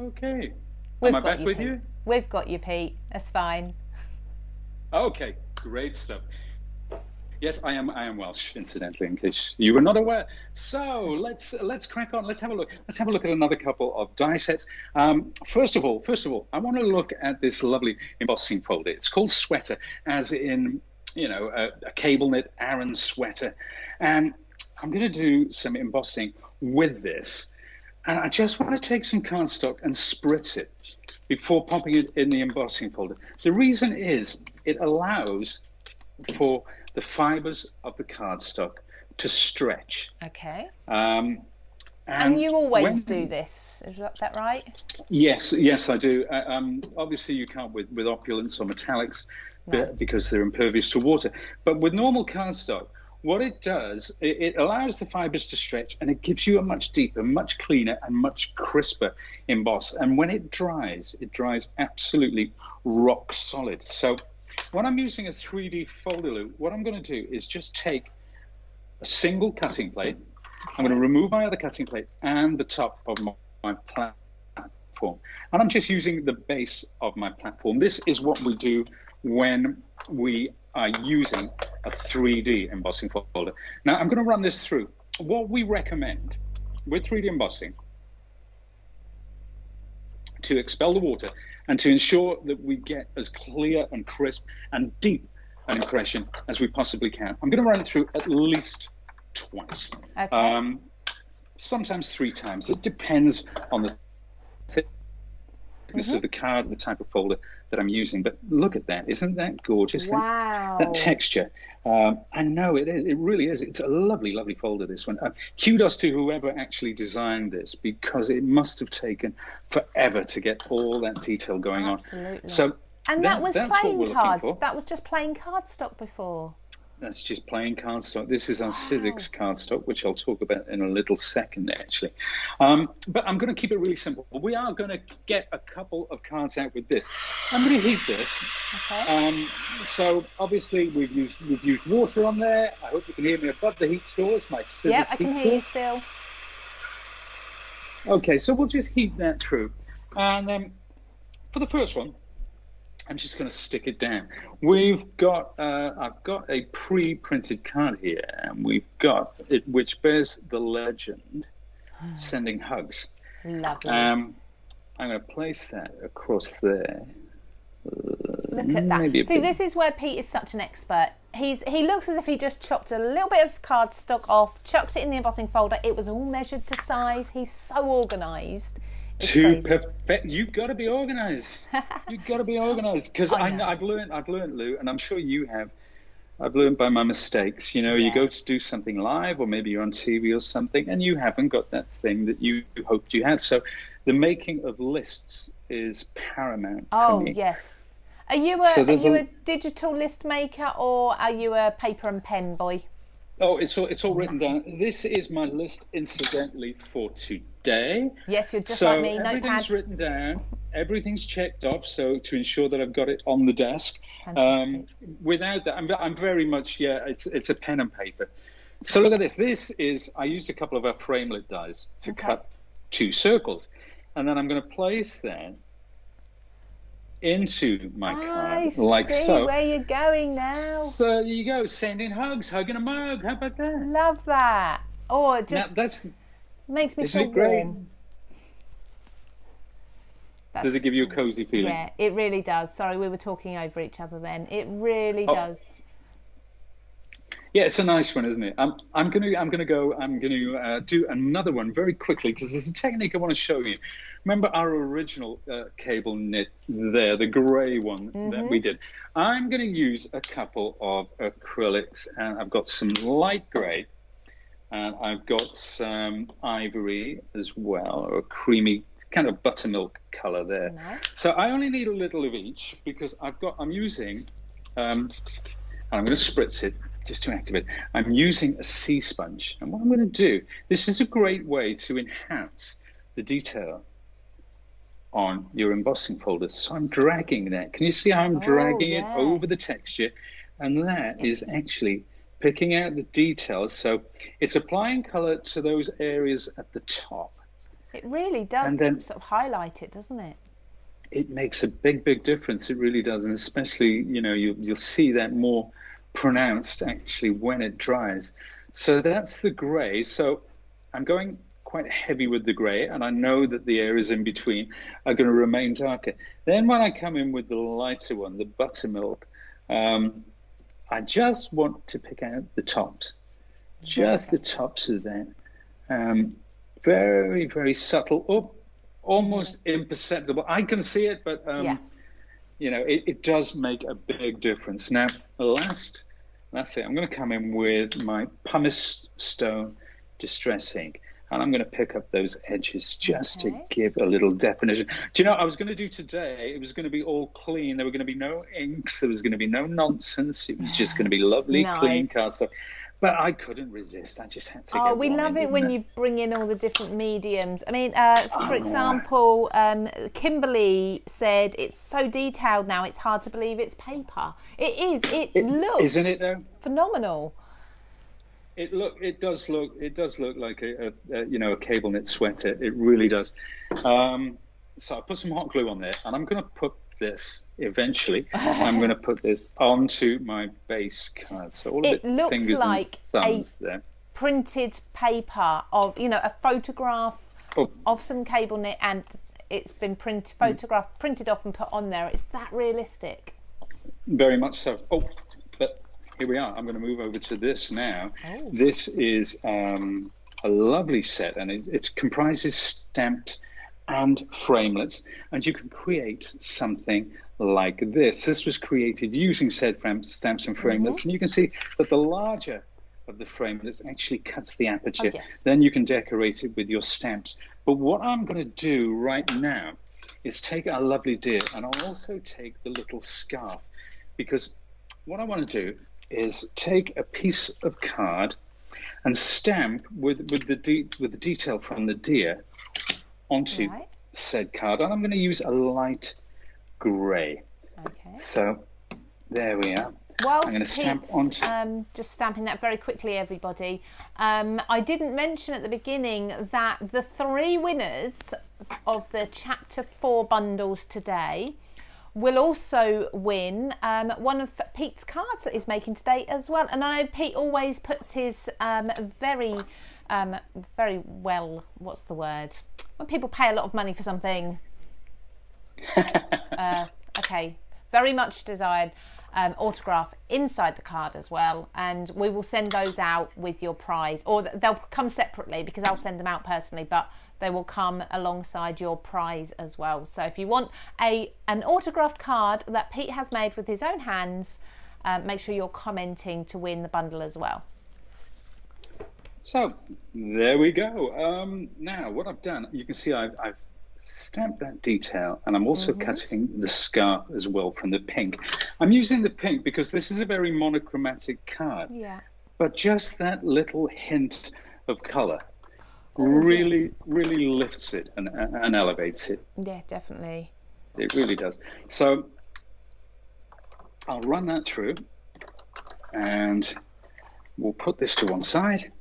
Okay. We've got back you, with Pete. You? We've got you, Pete. That's fine. Okay, great stuff. Yes, I am Welsh, incidentally, in case you were not aware. So let's crack on. Let's have a look. Let's have a look at another couple of die sets. First of all, I want to look at this lovely embossing folder. It's called Sweater, as in, you know, a cable knit Aran sweater. And I'm going to do some embossing with this. And I just want to take some cardstock and spritz it before popping it in the embossing folder. The reason is it allows for the fibres of the cardstock to stretch. Okay. And you always do this, is that right? Yes, I do. Obviously, you can't with opulents or metallics because they're impervious to water. But with normal cardstock, what it does, it allows the fibres to stretch, and it gives you a much deeper, much cleaner, and much crisper emboss. And when it dries absolutely rock solid. So when I'm using a 3D folder loop, what I'm going to do is just take a single cutting plate. I'm going to remove my other cutting plate and the top of my platform. And I'm just using the base of my platform. This is what we do when we are using a 3D embossing folder. Now, I'm going to run this through. What we recommend with 3D embossing to expel the water and to ensure that we get as clear and crisp and deep an impression as we possibly can. I'm going to run through at least twice, okay. Sometimes three times. It depends on the thickness of the card, the type of folder that I'm using. But look at that. Isn't that gorgeous? Wow. That texture. I know it is. It really is. It's a lovely, lovely folder, this one. Kudos to whoever actually designed this, because it must have taken forever to get all that detail going on. So, and that was plain cards. That was just plain cardstock before. That's just plain cardstock. This is our Sizzix cardstock, which I'll talk about in a little second, actually. But I'm going to keep it really simple. We are going to get a couple of cards out with this. I'm going to heat this. Okay. So obviously we've used water on there. I hope you can hear me above the heat source. My Sizzix. Yeah, I can hear you still. Okay, so we'll just heat that through, and for the first one, I'm just going to stick it down. We've got, I've got a pre-printed card here, and we've got it, which bears the legend, sending hugs. Lovely. I'm going to place that across there. Look at that. See, this is where Pete is such an expert. He looks as if he just chopped a little bit of cardstock off, chucked it in the embossing folder. It was all measured to size. He's so organised. To perfect, you've got to be organised. You've got to be organised, because I've learned, Lou, and I'm sure you have. I've learned by my mistakes. You know, you go to do something live, or maybe you're on TV or something, and you haven't got that thing that you hoped you had. So, the making of lists is paramount. Oh yes. Are you a digital list maker, or are you a paper and pen boy? Oh, it's all written down. This is my list, incidentally, for today. Yes, you're just like me. No pads. Everything's written down. Everything's checked off, so to ensure that I've got it on the desk. Without that, I'm very much, it's a pen and paper. So look at this. This is, I used a couple of our framelit dies to cut two circles. And then I'm going to place that into my card, like so. Where you're going now. So there you go, sending hugs, hugging a mug. How about that? Love that. Oh, it just makes me feel warm. Does it give you a cozy feeling? Yeah, it really does. Sorry, we were talking over each other then. It really does. Yeah, it's a nice one, isn't it? I'm going to do another one very quickly, because there's a technique I want to show you. Remember our original cable knit there, the grey one that we did. I'm going to use a couple of acrylics, and I've got some light grey, and I've got some ivory as well, or a creamy kind of buttermilk colour there. Nice. So I only need a little of each, because I'm using, I'm going to spritz it. Just to activate, I'm using a sea sponge, and what I'm going to do, this is a great way to enhance the detail on your embossing folder. So I'm dragging that. Can you see how I'm dragging it over the texture? And that is actually picking out the details. So it's applying colour to those areas at the top. It really does, and then sort of highlight it, doesn't it? It makes a big, big difference. It really does, and especially, you know, you'll see that more pronounced actually when it dries. So that's the grey. So I'm going quite heavy with the grey, and I know that the areas in between are going to remain darker. Then when I come in with the lighter one, the buttermilk, I just want to pick out the tops, just the tops of that. Very, very subtle, almost imperceptible. I can see it, but you know, it does make a big difference. Now, last thing, I'm going to come in with my pumice stone distress ink, and I'm going to pick up those edges just to give a little definition. Do you know, I was going to do today, it was going to be all clean. There were going to be no inks. There was going to be no nonsense. It was just going to be lovely, clean cardstock. But I couldn't resist. I just had to get one. We love it when you bring in all the different mediums. I mean, for example, Kimberly said, it's so detailed now, it's hard to believe it's paper. It is. It looks, isn't it, though? Phenomenal. It does look like a you know, a cable knit sweater. It really does. So I put some hot glue on there, and I'm going to put this eventually I'm going to put this onto my base card, so all of it looks like a printed paper of, you know, a photograph of some cable knit, and it's been printed off and put on there. It's that realistic. Very much so. Oh, here we are. I'm going to move over to this now. Oh. This is a lovely set, and it comprises stamps and framelits, and you can create something like this. This was created using said stamps and framelits, and you can see that the larger of the framelits actually cuts the aperture. Oh, yes. Then you can decorate it with your stamps. But what I'm going to do right now is take our lovely deer, and I'll also take the little scarf, because what I want to do is take a piece of card and stamp with the detail from the deer onto said card, and I'm going to use a light grey. Okay. So there we are. Whilst I'm going to stamp onto. Just stamping that very quickly, everybody. I didn't mention at the beginning that the three winners of the Chapter 4 bundles today will also win one of Pete's cards that he's making today as well. And I know Pete always puts his very well, what's the word? When people pay a lot of money for something. Okay, very much desired autograph inside the card as well, and we will send those out with your prize, or they'll come separately because I'll send them out personally, but they will come alongside your prize as well. So if you want an autographed card that Pete has made with his own hands, make sure you're commenting to win the bundle as well. So there we go. Now what I've done, you can see I've stamp that detail, and I'm also cutting the scarf as well from the pink. I'm using the pink because this is a very monochromatic card, but just that little hint of color really lifts it and elevates it. Yeah, definitely, it really does. So I'll run that through, and we'll put this to one side.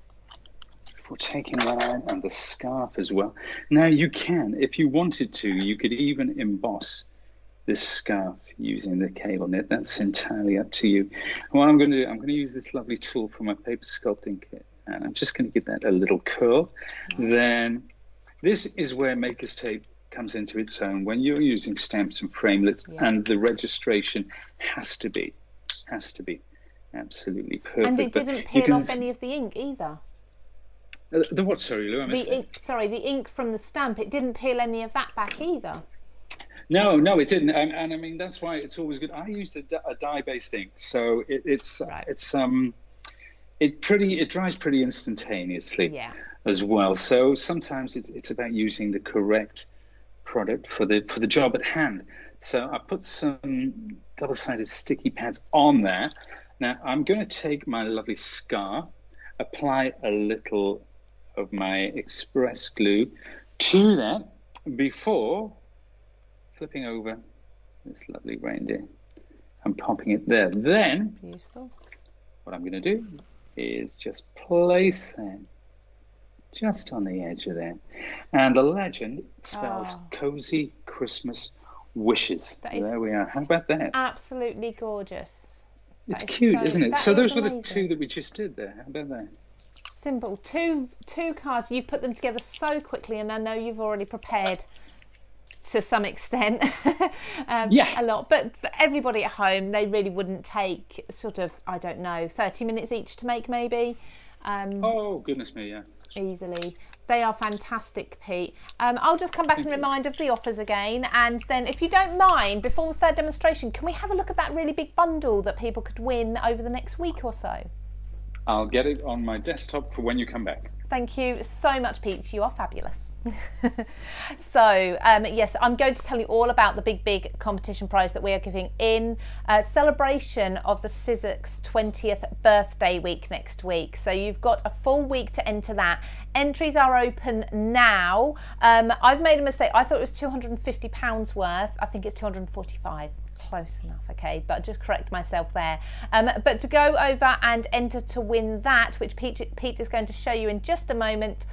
We're taking that out, and the scarf as well. Now you can, if you wanted to, you could even emboss this scarf using the cable knit. That's entirely up to you. And what I'm going to do, I'm going to use this lovely tool for my paper sculpting kit, and I'm just going to give that a little curl. Then this is where maker's tape comes into its own when you're using stamps and framelits, and the registration has to be absolutely perfect. And it didn't peel off any of the ink either. The what, sorry, Lou? I missed it. Sorry, the ink from the stamp, it didn't peel any of that back either. No, it didn't. And I mean, that's why it's always good. I used a dye-based ink, so it dries pretty instantaneously as well. So sometimes it's about using the correct product for the job at hand. So I put some double-sided sticky pads on there. Now I'm going to take my lovely scarf, apply a little of my express glue to that before flipping over this lovely reindeer and popping it there. Then what I'm going to do is just place that just on the edge of there, and the legend spells Cozy Christmas Wishes. There we are. How about that? Absolutely gorgeous. It's cute, isn't it? So those were the two that we just did there. How about that? Simple. Two cards. You've put them together so quickly, and I know you've already prepared to some extent. A lot. But for everybody at home, they really wouldn't take sort of, I don't know, 30 minutes each to make maybe. Oh, goodness me, yeah. Easily. They are fantastic, Pete. I'll just come back and remind of the offers again, and then if you don't mind, before the third demonstration, can we have a look at that really big bundle that people could win over the next week or so? I'll get it on my desktop for when you come back. Thank you so much, Pete. You are fabulous. So, yes, I'm going to tell you all about the big competition prize that we are giving in celebration of the Sizzix 20th birthday week next week. So you've got a full week to enter that. Entries are open now. I've made a mistake. I thought it was £250 worth. I think it's £245. Close enough, okay, but just correct myself there. But to go over and enter to win that, which Pete is going to show you in just a moment,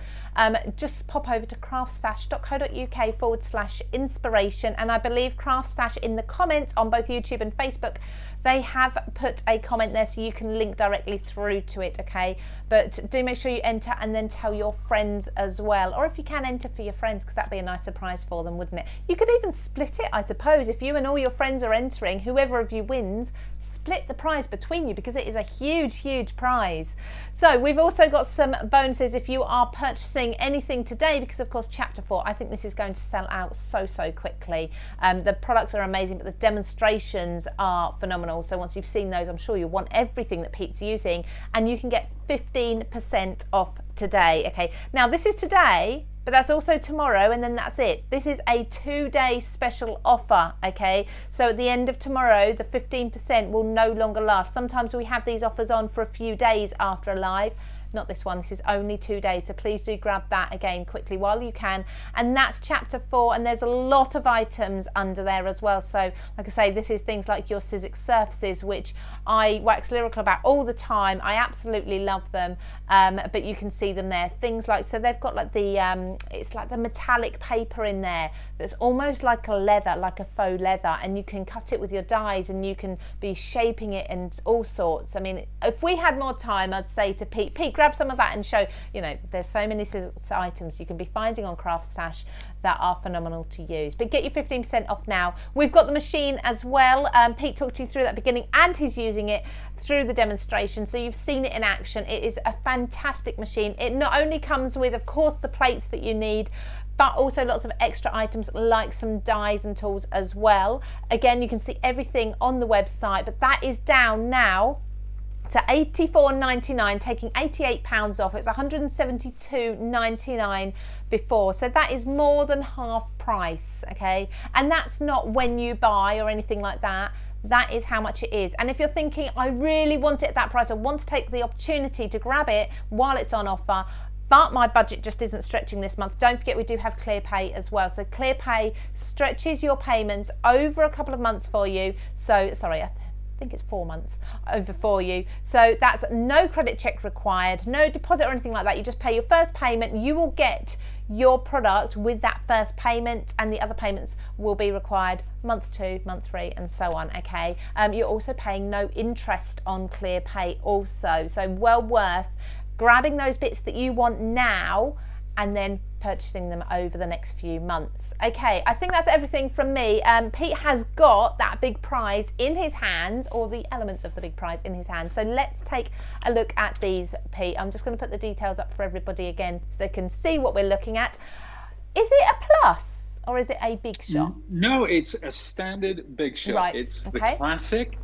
just pop over to craftstash.co.uk/inspiration, and I believe Craft Stash, in the comments on both YouTube and Facebook, they have put a comment there so you can link directly through to it, okay? But do make sure you enter and then tell your friends as well, or if you can, enter for your friends, because that'd be a nice surprise for them, wouldn't it? You could even split it, I suppose, if you and all your friends are entering, whoever of you wins, split the prize between you, because it is a huge, huge prize. So we've also got some bonuses if you are purchasing anything today, because of course Chapter 4, I think this is going to sell out so quickly. The products are amazing, but the demonstrations are phenomenal. So once you've seen those, I'm sure you'll want everything that Pete's using, and you can get 15% off today. Okay, now this is today, but that's also tomorrow, and then that's it. This is a 2-day special offer, okay? So at the end of tomorrow, the 15% will no longer last. Sometimes we have these offers on for a few days after a live. Not this one, this is only 2 days, so please do grab that again quickly while you can. And that's Chapter 4, and there's a lot of items under there as well. So like I say, this is things like your Sizzix surfaces, which I wax lyrical about all the time. I absolutely love them, but you can see them there. Things like, so they've got like the, it's like the metallic paper in there that's almost like a leather, like a faux leather, and you can cut it with your dies and you can be shaping it and all sorts. I mean, if we had more time, I'd say to Pete, grab some of that and show, you know, there's so many items you can be finding on Craft Stash that are phenomenal to use. But get your 15% off now. We've got the machine as well. Pete talked to you through that beginning, and he's using it through the demonstration, so you've seen it in action. It is a fantastic machine. It not only comes with, of course, the plates that you need, but also lots of extra items like some dies and tools as well. Again, you can see everything on the website, but that is down now to £84.99, taking £88 off. It's £172.99 before, so that is more than half price, okay? And that's not when you buy or anything like that. That is how much it is. And if you're thinking, I really want it at that price, I want to take the opportunity to grab it while it's on offer, but my budget just isn't stretching this month, don't forget we do have ClearPay as well. So ClearPay stretches your payments over a couple of months for you. So, sorry, I think it's 4 months over for you. So that's no credit check required, no deposit or anything like that. You just pay your first payment, you will get your product with that first payment, and the other payments will be required month 2, month 3, and so on, okay? You're also paying no interest on ClearPay also, so well worth grabbing those bits that you want now and then purchasing them over the next few months. Okay, I think that's everything from me. Pete has got that big prize in his hands, or the elements of the big prize in his hands. So let's take a look at these, Pete. I'm just gonna put the details up for everybody again so they can see what we're looking at. Is it a plus or is it a Big Shot? No, it's a standard Big Shot. Right. It's okay. The classic,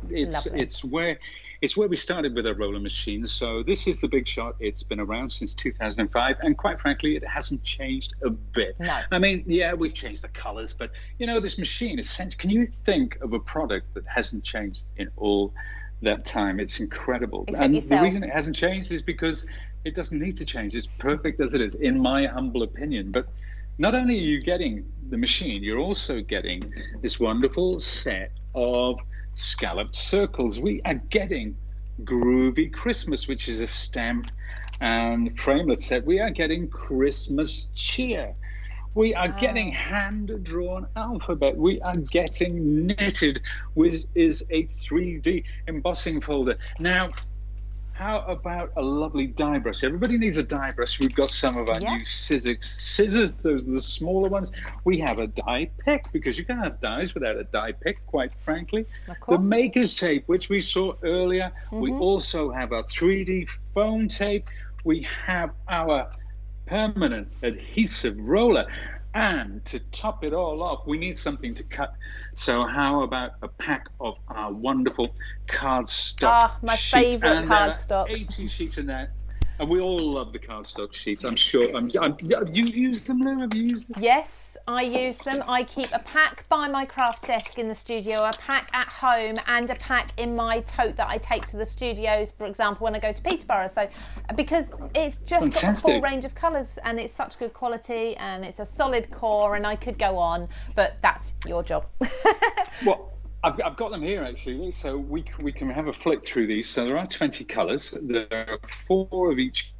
it's where we started with our roller machines. So this is the Big Shot. It's been around since 2005, and quite frankly, it hasn't changed a bit. No. I mean, yeah, we've changed the colors, but you know, this machine is, can you think of a product that hasn't changed in all that time? It's incredible. Except and yourself. The reason it hasn't changed is because it doesn't need to change. It's perfect as it is, in my humble opinion. But not only are you getting the machine, you're also getting this wonderful set of scalloped circles. We are getting Groovy Christmas, which is a stamp and framelit set. We are getting Christmas Cheer. We are getting hand-drawn alphabet. We are getting Knitted, which is a 3D embossing folder. Now, how about a lovely dye brush? Everybody needs a dye brush. We've got some of our new Sizzix scissors. Those are the smaller ones. We have a dye pick, because you can't have dyes without a dye pick, quite frankly. The maker's tape, which we saw earlier. We also have our 3D foam tape. We have our permanent adhesive roller. And to top it all off, we need something to cut. So how about a pack of our wonderful cardstock my favourite cardstock. 80 sheets in there. And we all love the cardstock sheets, I'm sure. You use them, Lou? Have you used them? Yes, I use them. I keep a pack by my craft desk in the studio, a pack at home, and a pack in my tote that I take to the studios, for example, when I go to Peterborough. So, because it's just got a full range of colours, and it's such good quality, and it's a solid core, and I could go on, but that's your job. Well, I've got them here actually, so we can have a flick through these. So there are 20 colours, there are 4 of each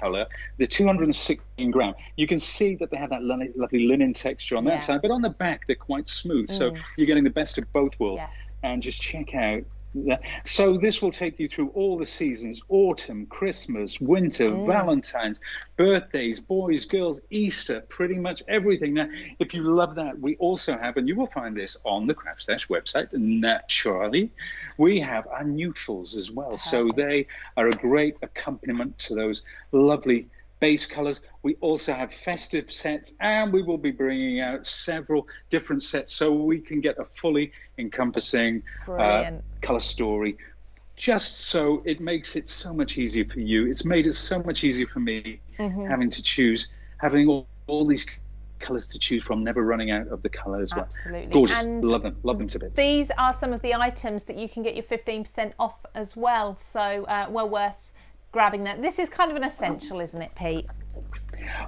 colour, they're 216 grams. You can see that they have that lovely linen texture on that side, but on the back they're quite smooth, so you're getting the best of both worlds. And just check out So this will take you through all the seasons: autumn, Christmas, winter, Valentine's, birthdays, boys, girls, Easter, pretty much everything. Now, if you love that, we also have, and you will find this on the Craft Stash website, naturally, we have our neutrals as well. So they are a great accompaniment to those lovely base colors. We also have festive sets, and we will be bringing out several different sets so we can get a fully encompassing color story, just so it makes it so much easier for you. It's made it so much easier for me, having to choose, having all these colors to choose from, never running out of the color as well. Absolutely. Gorgeous. And love them to bits. These are some of the items that you can get your 15% off as well, so well worth grabbing that. This is kind of an essential, isn't it, Pete?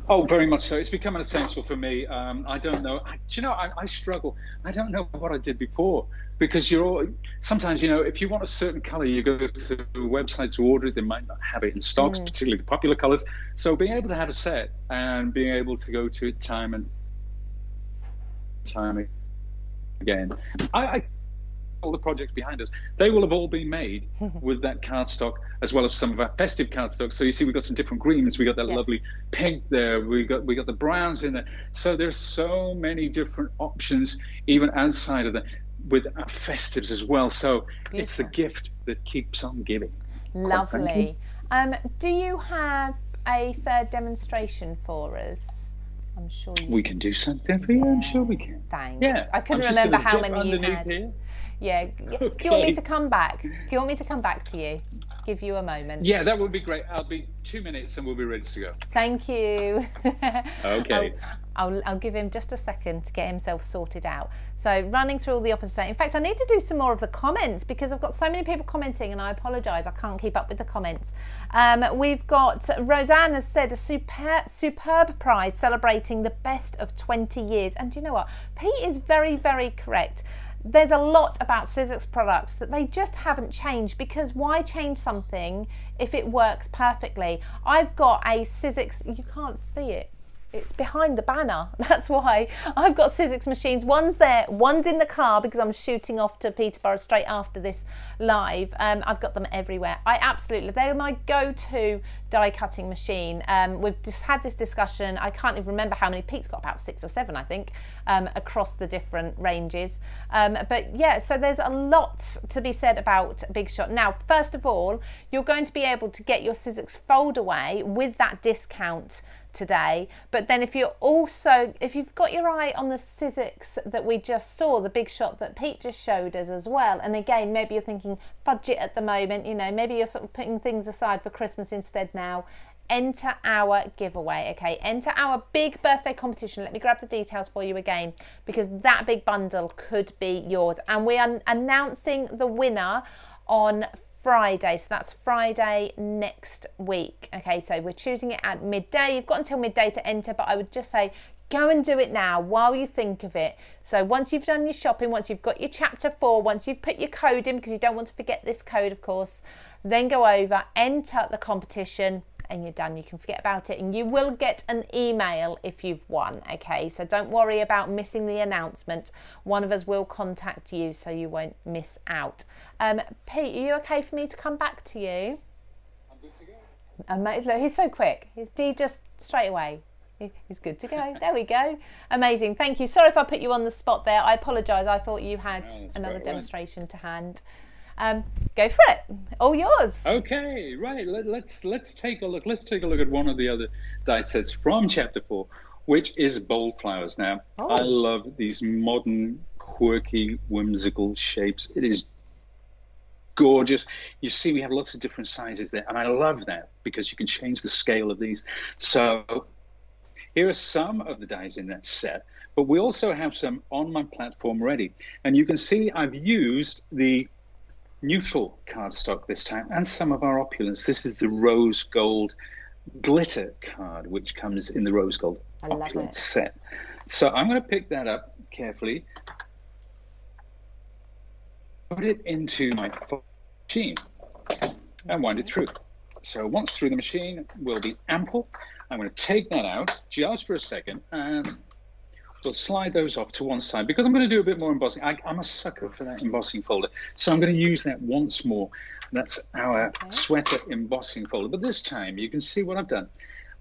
Oh, very much so. It's become an essential for me. I don't know. Do you know, I struggle. I don't know what I did before, because sometimes, you know, if you want a certain color, you go to a website to order it, they might not have it in stock, particularly the popular colors. So being able to have a set and being able to go to it time and time again, I all the projects behind us, they will have all been made with that cardstock, as well as some of our festive cardstock. So you see, we've got some different greens, we got that lovely pink there, we got the browns in there. So there's so many different options, even outside of that, with our festives as well. So it's the gift that keeps on giving. Lovely. Do you have a third demonstration for us? I'm sure we can do something for you. I'm sure we can. Thanks. Yeah. I couldn't remember how many you had. Here. Yeah. Okay. Do you want me to come back? Do you want me to come back to you? Give you a moment. Yeah, that would be great. I'll be 2 minutes and we'll be ready to go. Thank you. Okay. I'll give him just a second to get himself sorted out. So running through all the offers today. In fact, I need to do some more of the comments, because I've got so many people commenting, and I apologise, I can't keep up with the comments. We've got Roseanne has said a superb prize celebrating the best of 20 years. And do you know what? Pete is very, very correct. There's a lot about Sizzix products that they just haven't changed, because why change something if it works perfectly? I've got a Sizzix, you can't see it, it's behind the banner, that's why. I've got Sizzix machines, one's there, one's in the car, because I'm shooting off to Peterborough straight after this live. I've got them everywhere. I absolutely, they're my go-to die cutting machine. We've just had this discussion, I can't even remember how many. Pete's got about 6 or 7, I think, across the different ranges. But yeah, so there's a lot to be said about Big Shot. Now, first of all, you're going to be able to get your Sizzix Foldaway with that discount today, but then if you've got your eye on the Sizzix that we just saw, the Big Shot that Pete just showed us as well, and again, maybe you're thinking budget at the moment, you know, maybe you're sort of putting things aside for Christmas instead now, enter our giveaway, okay? Enter our big birthday competition. Let me grab the details for you again, because that big bundle could be yours, and we are announcing the winner on Friday, so that's Friday next week. Okay, so we're choosing it at midday. You've got until midday to enter, but I would just say go and do it now while you think of it. So once you've done your shopping, once you've got your Chapter 4, once you've put your code in, because you don't want to forget this code, of course, then go over, enter the competition, and you're done. You can forget about it, and you will get an email if you've won, okay? So don't worry about missing the announcement. One of us will contact you, so you won't miss out. Pete, are you okay for me to come back to you? I'm good to go. Look, he's so quick. He just straight away. He's good to go. There we go. Amazing. Thank you. Sorry if I put you on the spot there. I apologise. I thought you had another demonstration to hand. Go for it, all yours. Okay, right, let's take a look. Let's take a look at one of the other die sets from Chapter 4, which is bold flowers. Now, I love these modern, quirky, whimsical shapes. It is gorgeous. You see, we have lots of different sizes there, and I love that because you can change the scale of these. So here are some of the dies in that set, but we also have some on my platform ready. And you can see I've used the neutral cardstock this time, and some of our opulence. This is the rose gold glitter card, which comes in the rose gold opulence set. So I'm going to pick that up carefully, put it into my machine, and wind it through. So once through the machine will be ample. I'm going to take that out just for a second and We'll slide those off to one side because I'm going to do a bit more embossing. I'm a sucker for that embossing folder. So I'm going to use that once more. That's our sweater embossing folder. But this time you can see what I've done.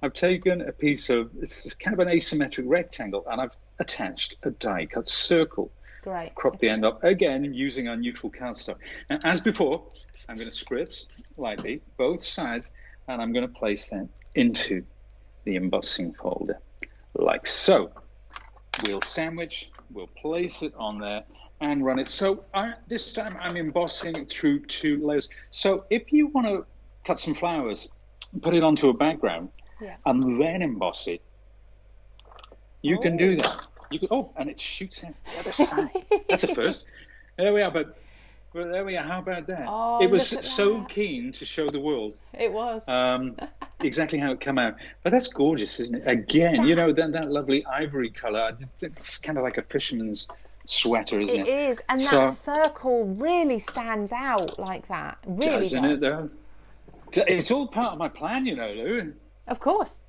I've taken a piece of, this is kind of an asymmetric rectangle, and I've attached a die cut circle. Right. Crop the end up again using our neutral cardstock. And as before, I'm going to spritz lightly both sides, and I'm going to place them into the embossing folder like so. We'll sandwich, we'll place it on there and run it. So this time I'm embossing through two layers. So if you want to cut some flowers, put it onto a background, and then emboss it, you can do that. You could, and it shoots out the other side. That's a first. There we are, but well, there we are. How about that? Oh, it was so keen to show the world. It was. Exactly how it came out. But that's gorgeous, isn't it? Again, you know, that lovely ivory colour. It's kind of like a fisherman's sweater, isn't it? It is, and so, that circle really stands out like that. It really does. Doesn't it, though? It's all part of my plan, you know, Lou. Of course.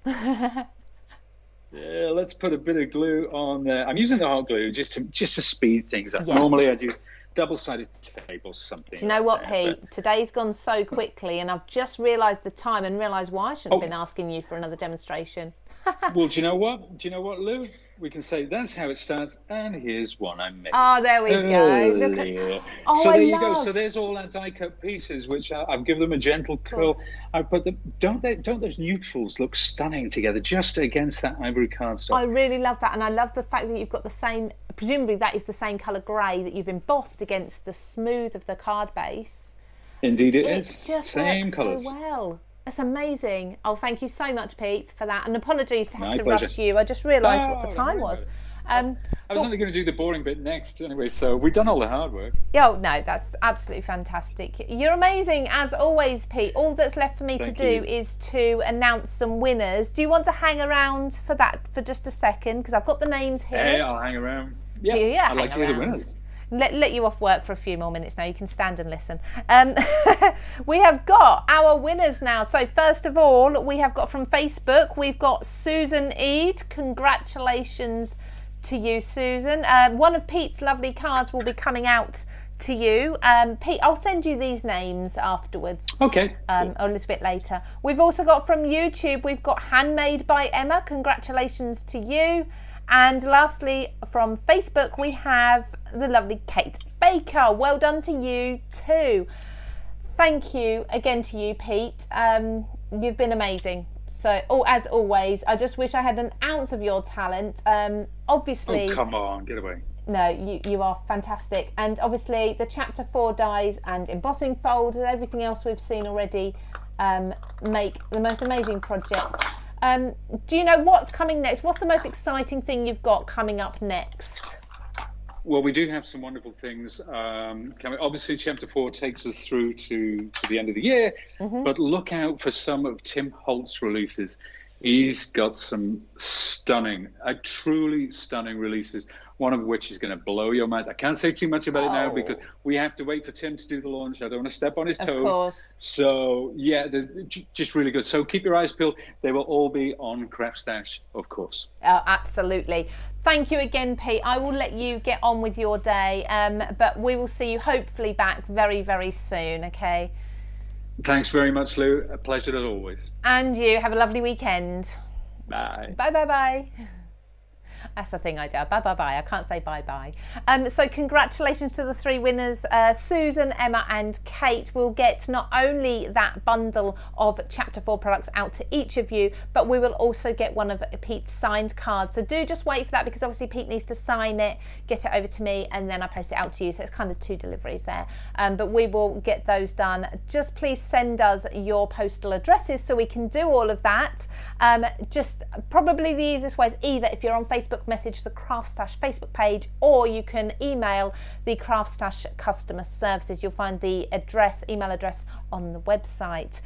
Yeah, let's put a bit of glue on there. I'm using the hot glue just to speed things up. Yeah. Normally I'd use double-sided tape or something. Do you know what, Pete? But today's gone so quickly, and I've just realised the time and realised why I shouldn't have been asking you for another demonstration. Well, do you know what? Do you know what, Lou? We can say that's how it starts, and here's one I made. Oh, there we go. Look at... Oh, so there you go. So there's all our die cut pieces, which I've given them a gentle curl. I put them. Don't those neutrals look stunning together, just against that ivory cardstock? I really love that, and I love the fact that you've got the same. Presumably, that is the same colour grey that you've embossed against the smooth of the card base. Indeed, it is. Just same colours. So well. That's amazing. Oh, thank you so much, Pete, for that. And apologies to have My to pleasure. Rush you. I just realised what the time was. I was only going to do the boring bit next anyway, so we've done all the hard work. Oh, no, that's absolutely fantastic. You're amazing, as always, Pete. All that's left for me to do is to announce some winners. Do you want to hang around for that for just a second? Because I've got the names here. Hey, I'll hang around. Yeah, yeah I'd like to hear the winners. Let you off work for a few more minutes now. You can stand and listen. We have got our winners now. So first of all, we have got from Facebook, we've got Susan Ede. Congratulations to you, Susan. One of Pete's lovely cards will be coming out to you. Pete, I'll send you these names afterwards. Okay. A little bit later. We've also got from YouTube, we've got Handmade by Emma. Congratulations to you. And lastly, from Facebook, we have the lovely Kate Baker. Well done to you too. Thank you again to you, Pete. You've been amazing. So, as always, I just wish I had an ounce of your talent. Obviously... Oh, come on, get away. No, you are fantastic. And obviously, the Chapter 4 dies and embossing folders, everything else we've seen already, make the most amazing project. Do you know what's coming next? What's the most exciting thing you've got coming up next? Well, we do have some wonderful things coming. Obviously, Chapter 4 takes us through to the end of the year, but look out for some of Tim Holt's releases. He's got some stunning, truly stunning releases, one of which is going to blow your mind. I can't say too much about it now because we have to wait for Tim to do the launch. I don't want to step on his toes. Of course. So, yeah, just really good. So keep your eyes peeled. They will all be on Craft Stash, of course. Oh, absolutely. Thank you again, Pete. I will let you get on with your day, but we will see you hopefully back very, very soon, okay? Thanks very much, Lou. A pleasure as always. And you. Have a lovely weekend. Bye. Bye, bye, bye. That's the thing I do. Bye, bye, bye. I can't say bye, bye. So congratulations to the three winners, Susan, Emma and Kate. Will get not only that bundle of Chapter 4 products out to each of you, but we will also get one of Pete's signed cards. So do just wait for that, because obviously Pete needs to sign it, get it over to me, and then I post it out to you. So it's kind of two deliveries there. But we will get those done. Just please send us your postal addresses so we can do all of that. Just probably the easiest way is either if you're on Facebook, message the Craft Stash Facebook page, or you can email the Craft Stash customer services. You'll find the email address on the website.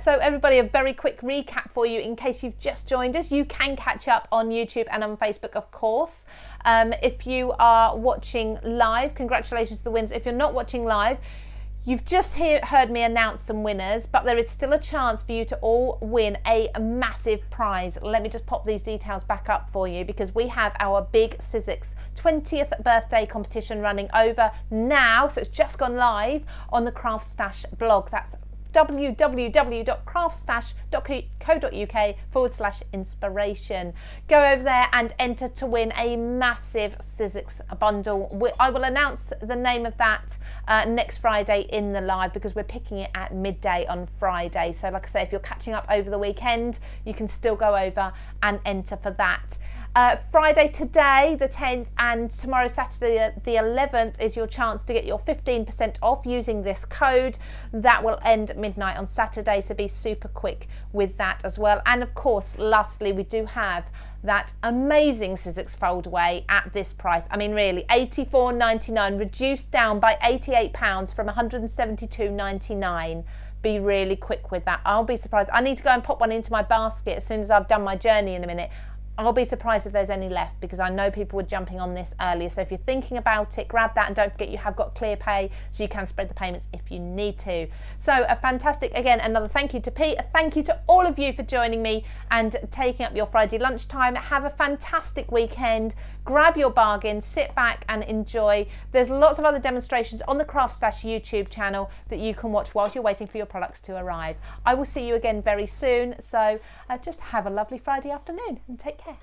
So everybody, a very quick recap for you in case you've just joined us. You can catch up on YouTube and on Facebook, of course. If you are watching live, congratulations to the winners. If you're not watching live, You've just heard me announce some winners, but there is still a chance for you to all win a massive prize. Let me just pop these details back up for you, because we have our big Sizzix 20th birthday competition running over now, so it's just gone live on the Craft Stash blog. That's www.craftstash.co.uk/inspiration. Go over there and enter to win a massive Sizzix bundle. I will announce the name of that next Friday in the live, because we're picking it at midday on Friday. So like I say, if you're catching up over the weekend, you can still go over and enter for that. Friday today, the 10th, and tomorrow, Saturday, the 11th, is your chance to get your 15% off using this code. That will end at midnight on Saturday, so be super quick with that as well. And of course, lastly, we do have that amazing Sizzix Foldaway at this price. I mean, really, £84.99, reduced down by £88 from £172.99. Be really quick with that. I'll be surprised. I need to go and pop one into my basket as soon as I've done my journey in a minute. I'll be surprised if there's any left, because I know people were jumping on this earlier. So if you're thinking about it, grab that, and don't forget you have got ClearPay, so you can spread the payments if you need to. So a fantastic, again, another thank you to Pete. Thank you to all of you for joining me and taking up your Friday lunchtime. Have a fantastic weekend. Grab your bargain, sit back and enjoy. There's lots of other demonstrations on the Craft Stash YouTube channel that you can watch whilst you're waiting for your products to arrive. I will see you again very soon. So just have a lovely Friday afternoon and take care.